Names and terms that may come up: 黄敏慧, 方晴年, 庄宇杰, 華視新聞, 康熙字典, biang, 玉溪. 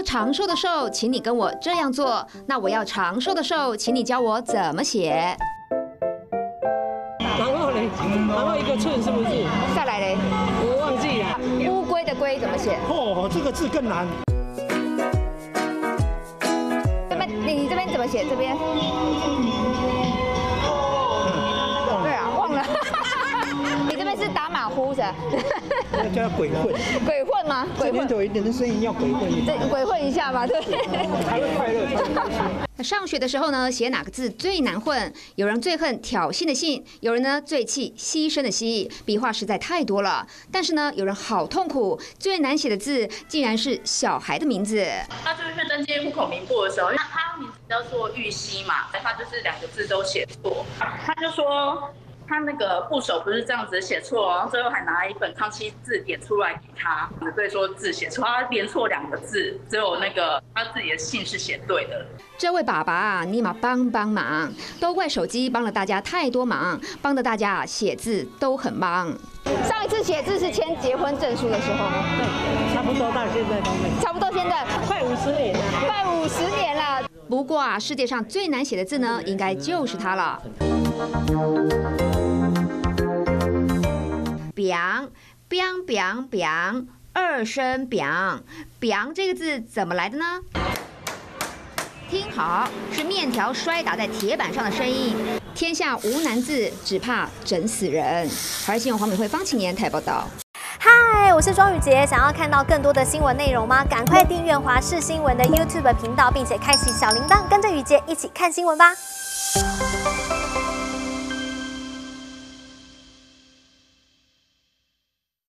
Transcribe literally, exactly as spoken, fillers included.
要长寿的寿，请你跟我这样做。那我要长寿的寿，请你教我怎么写。然后嘞，然后一个寸是不是？再来嘞，我忘记了。乌龟的龟怎么写？哦，这个字更难。这边你这边怎么写？这边？对啊，忘了。你这边是打马虎是吧？ 那叫鬼混，鬼混吗？鬼混有一点的声音要鬼混一下，鬼混一下吧，对。才会快乐，才会开心。上学的时候呢，写哪个字最难混？有人最恨挑衅的衅，有人呢最气牺牲的牺，笔画实在太多了。但是呢，有人好痛苦，最难写的字竟然是小孩的名字。他就是登记户口名簿的时候，那他名字叫做玉溪嘛，他就是两个字都写错，他就说。 他那个部首不是这样子写错，然后最后还拿一本康熙字典出来给他，所以说字写错，他连错两个字，只有那个他自己的姓是写对的。这位爸爸啊，你嘛帮帮忙！都怪手机帮了大家太多忙，帮的大家写字都很忙。上一次写字是签结婚证书的时候，对，差不多到现在都没，差不多现在快五十年了，快五十年了。不过啊，世界上最难写的字呢，应该就是它了。 biang biang biang biang 二声 biang biang 这个字怎么来的呢？听好，是面条摔打在铁板上的声音。天下无难字，只怕整死人。而新闻黄敏慧、方晴年台报道。 嗨， Hi, 我是庄宇杰。想要看到更多的新闻内容吗？赶快订阅华视新闻的 YouTube 频道，并且开启小铃铛，跟着宇杰一起看新闻吧。